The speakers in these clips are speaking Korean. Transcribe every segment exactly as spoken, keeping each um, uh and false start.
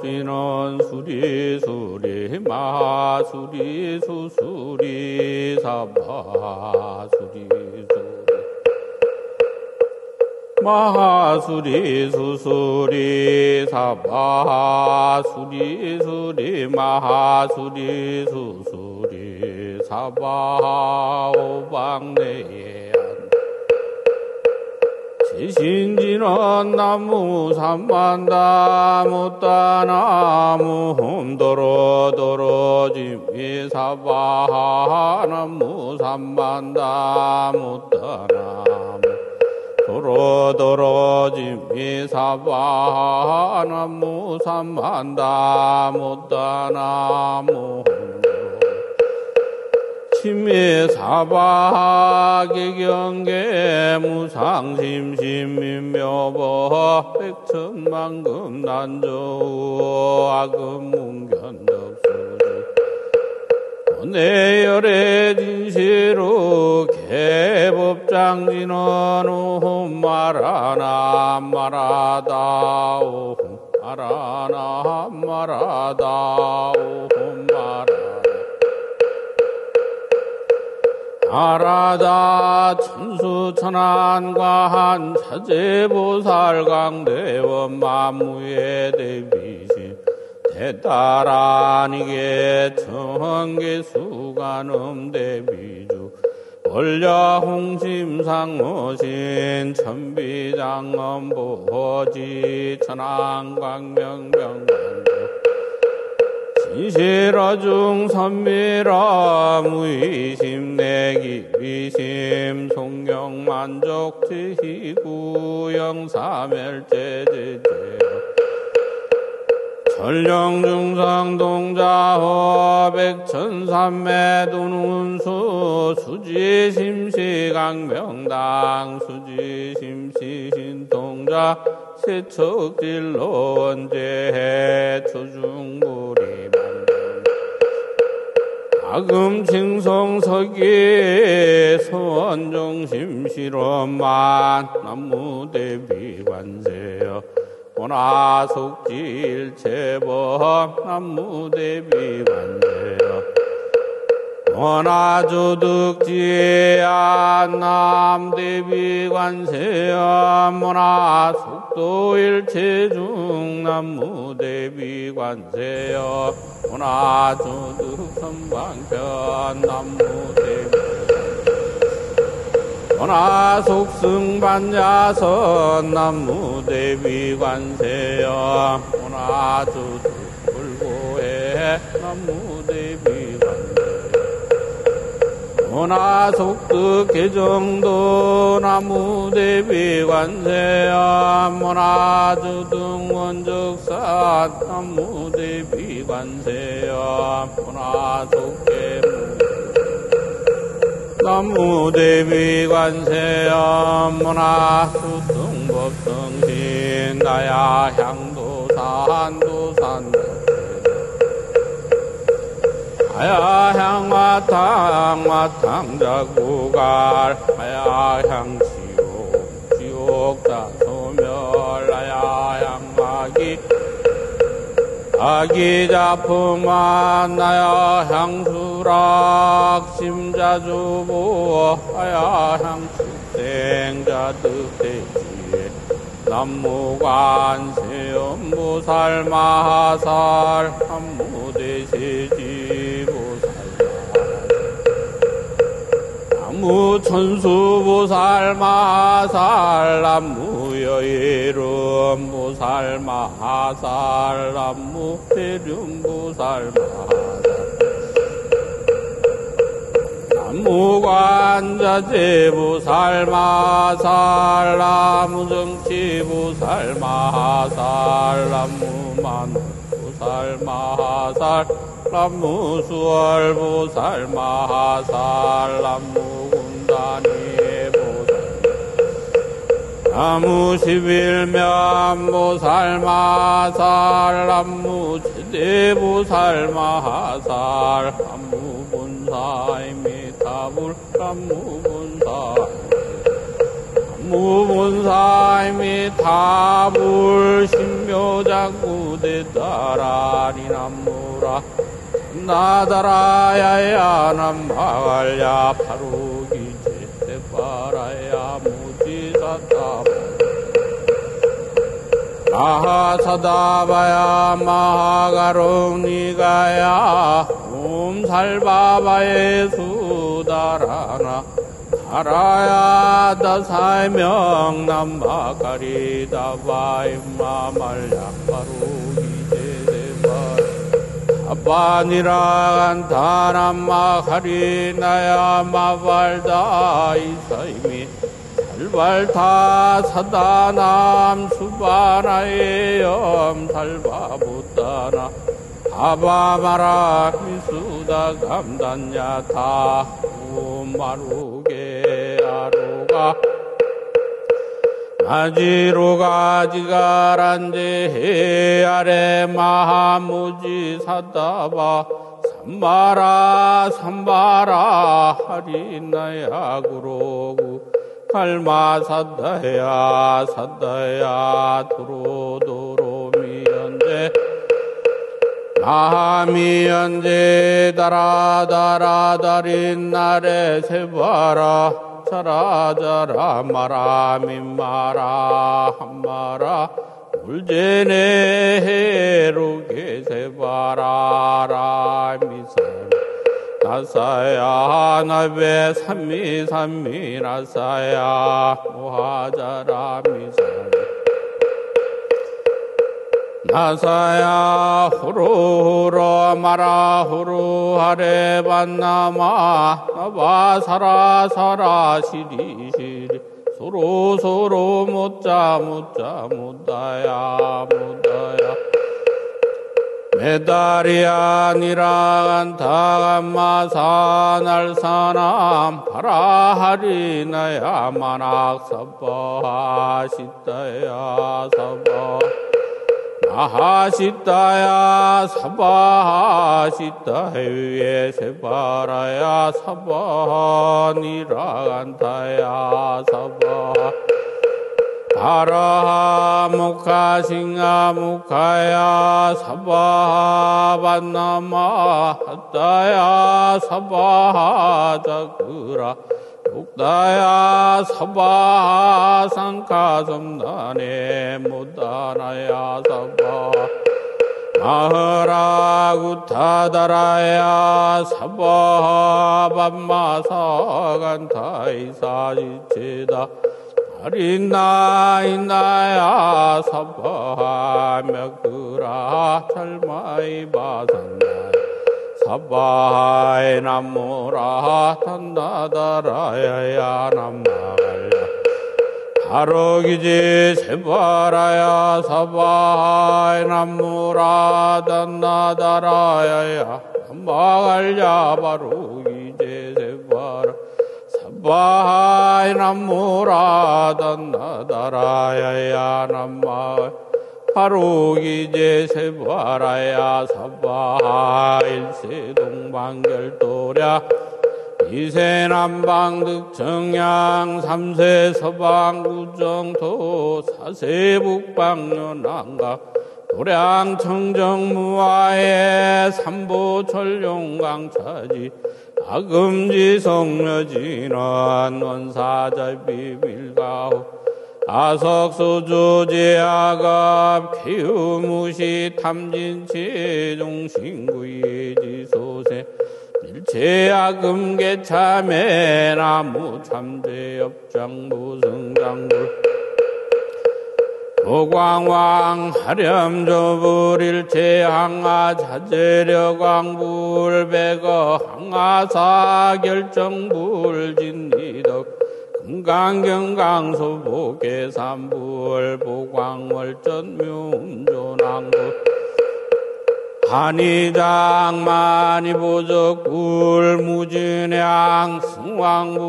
납지는 수리 수리 마 수리 수수리 사바 수리 수리 마 수리 수수리 사바 수리 수리 마 수리 수수리 사바 오방내에 지신지는 나무 삼만다 못다나무 홈도로 도로지미 사바하 나무 삼만다 못다나무 도로 도로지미 사바하 나무 삼만다 못다나무 심미 사바 개경계 무상심심미묘보 백천만금 난조우 악음문견덕수지 오내열의 진실로 개법장진언우 말하나 말하다오 말하나 말하다오 말하나 아라다 천수천안관 관자재보살광대원 만무에 대비신 대따라니게 청계수관음 대비주 원려홍심상호신 천비장엄보호지 천안광명명관도 진실어중 선미라 무의심 내기비심 송경만족지희구영사멸제제제 전령중상동자호 백천삼매두눈수 수지심시강명당 수지심시신통자 세척질로원제해 초중구리 아금칭성석이 소원종심실험만 남무대비관세여 원화숙지일체법 남무대비관세여 원화조득지안 남대비관세여 원화숙도일체중 남무대비관세여 원화조득선방편 남무대비관세여 원화속승반자선 남무대비관세여 원화조득불고해 남무대비관세여 원화속득계정도 나무대비관세야 원화조등원적사 나무대비관세야 원화속계무 나무대비관세야 원화수등법성신 나야 향도산도산도 하야향화탕 화탕자구갈 하야향지옥 지옥자소멸 하야향마귀 아기자품한 하야향수락 심자주보 하야향축생자득대지에 남무관세음보살 마하살 한무대세지 무천수보살 마하살 남무여이름 보살 마하살 남무대륜 보살 마하살 남무관자재보살 마하살 남무정치보살 마하살 남무만보살 마하살 남무수월보살 마하살 남무 나무십일면보살 마하살 남무제대보살 마하살 남무본사이미타불 남무본사이미타불 무문사이 및 다불신묘장구대다라니남무라 나다라야야 남바갈야 파루기 제대바라야 무지사다 아하사다바야 마하가롱니가야 옴살바바의 수다라나 아라야 다사명 남마가리다바임마말약바루기제대발 아빠니라간다 남마가리나야 마발다 이사이미 살발타 사다남 수바나의 염살바부다나 아바마라 미수다 감단야타 마루게 아로가 아지로가 지가란제 해아래 마하무지 사다바 삼바라 삼바라 하리나야 구로구 갈마 사다야 사다야 도로도로 미연제 아미연제 다라다라다린 나래 세바라 자라자라 마라민마라 한마라 울제네 해로게 세바라 라미살 나사야 나베 삼미 삼미 나사야 모하자라 미살 나사야 호로호로 마라 호로하레 반나마 나바사라사라 시리시리 소로소로 못자 못자 못다야 못다야 메다리야 니라간타간마사 날사남 파라하리나야 마낙사바 시다야 사바 아하시다야 사바하시다 해위에 세바라야 사바니라간타야 사바 바라하 무카싱아 무카야 사바하 반나마 하다야 사바하 자그라 욕다야 사바 상카섬다네 무다나야 사바 마하라구타다라야 사바 밤마사간타이사지체다 아린나인나야 사바 며그라 찰마이바산나 사바하이 남무라 탄다다라야야 남마갈야 하로기지 세바라야 사바하이 남무라 탄다다라야야 남마갈야 바로기지 세바라 사바하이 남무라 탄다다라야야 남마갈야 하루기제 세바라야 사바하 일세동방결도랴 이세남방득청양 삼세서방구정토 사세북방연안각 도량청정무화에 삼보철룡강차지 아금지성여진원 원사자비밀가호 아석수주제아갑 기우무시 탐진치 종신구이지소세 일체아금계참에 나무참제협장무승장불 도광왕 하렴조불 일체항아자재려광불 백어항아사 결정불 진리덕 금강경강소보계산불 보광월전묘음조낭불 한의장만이보적불 무진양 승왕불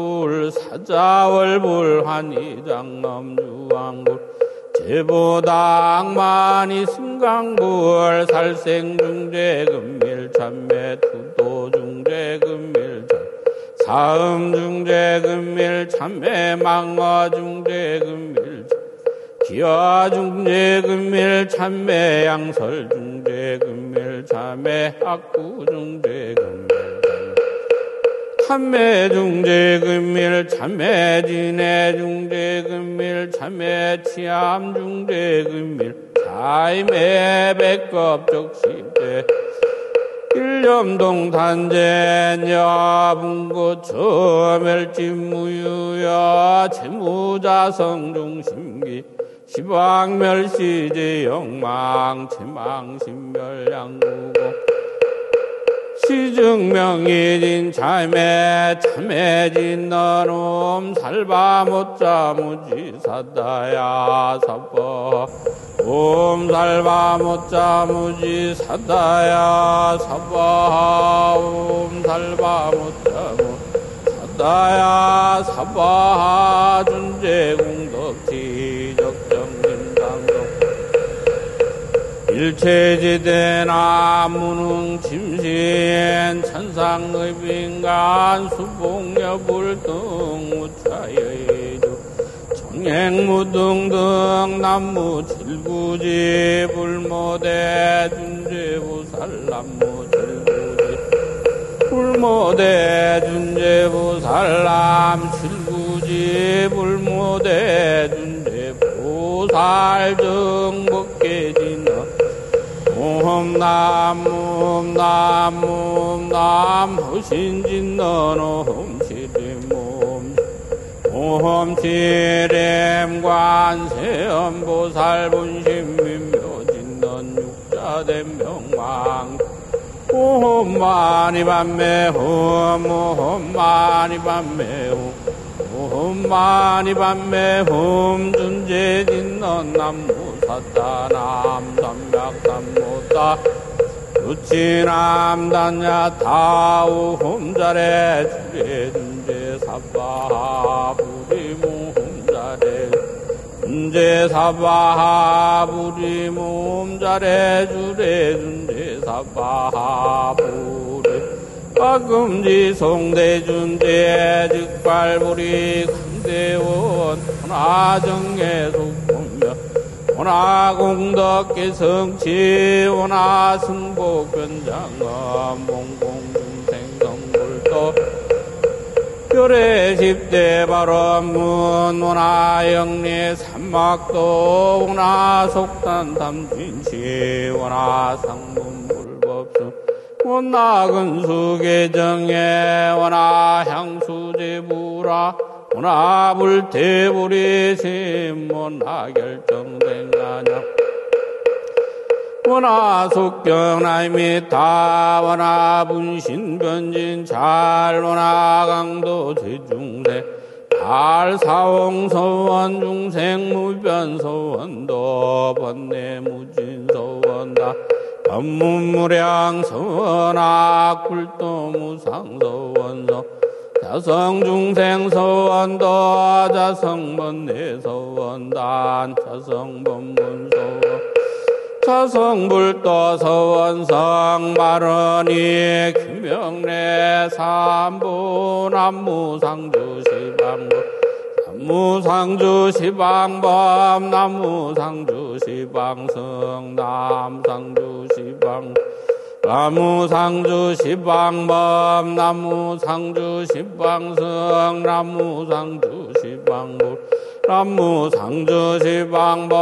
사자월불 한의장엄유왕불 제보당만이승강불 살생중재금밀참매투도중재금밀참 사음 중재금밀 참배 망어 중재금밀 기어 중재금밀 참배 양설 중재금밀 참배 학구 중재금밀 참배 중재금밀 참배 진해 중재금밀 참배 치암 중재금밀 자임해 백겁적시대 일념동탄재냐 분고처 멸진무유야 채무자성중심기 시방멸시지 영망 채망신멸양구고 시증명이진 참해 참해진 너놈 살바못자 무지사다야 사법 옴 살바못자 무지사다야 사바 옴 살바못자 무지사다야 사바 준재공덕지적정진당동 일체지대나 무능침신 천상의빈간 수봉여불등 우차여의주 청행무등등 남무질구지 불모대 준재보살 남무질구지 불모대 준재보살 남질구지 불모대 준재보살 정법계진어 옴남옴 남옴 남호신진넌 옴시림옴 옴시림 관세음보살 분심민묘진넌 육자된 명왕 옴마니밤매홈 옴마니밤매홈 옴마니밤매홈 준재진넌 남무 사타남 삼각삼모다 루치남 단야타우 홈자래 주례준제 사바하 부리무 홈자래 준제 사바하 부리무 홈자래 주례준제 사바하 부리 박금지 송대준제 즉발부리 군대원 하나정에 속보며 원하공덕기성치 원하승복변장엄 공공중생성불도 별의 십대발엄문 원하영리 삼막도 원하속단탐진치 원하상문불법수 원하근수계정에 원하향수제부라 원하불태불이심 원하결정생가냐 원하속경나이미타 원하분신변진잘 원하강도제중생 발사홍서원중생무변서원도 번뇌무진서원다 법문무량서원악불도무상서원서 자성중생서원도 자성번뇌서원단 자성법문서원 자성불도서원성 마러니 규명래 삼부 남무상주시방법 남무상주시방법 남무상주시방성 남상주시방 나무상주시방법 나무상주시방성 나무상주시방불 나무상주시방법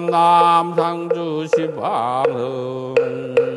남상주시방성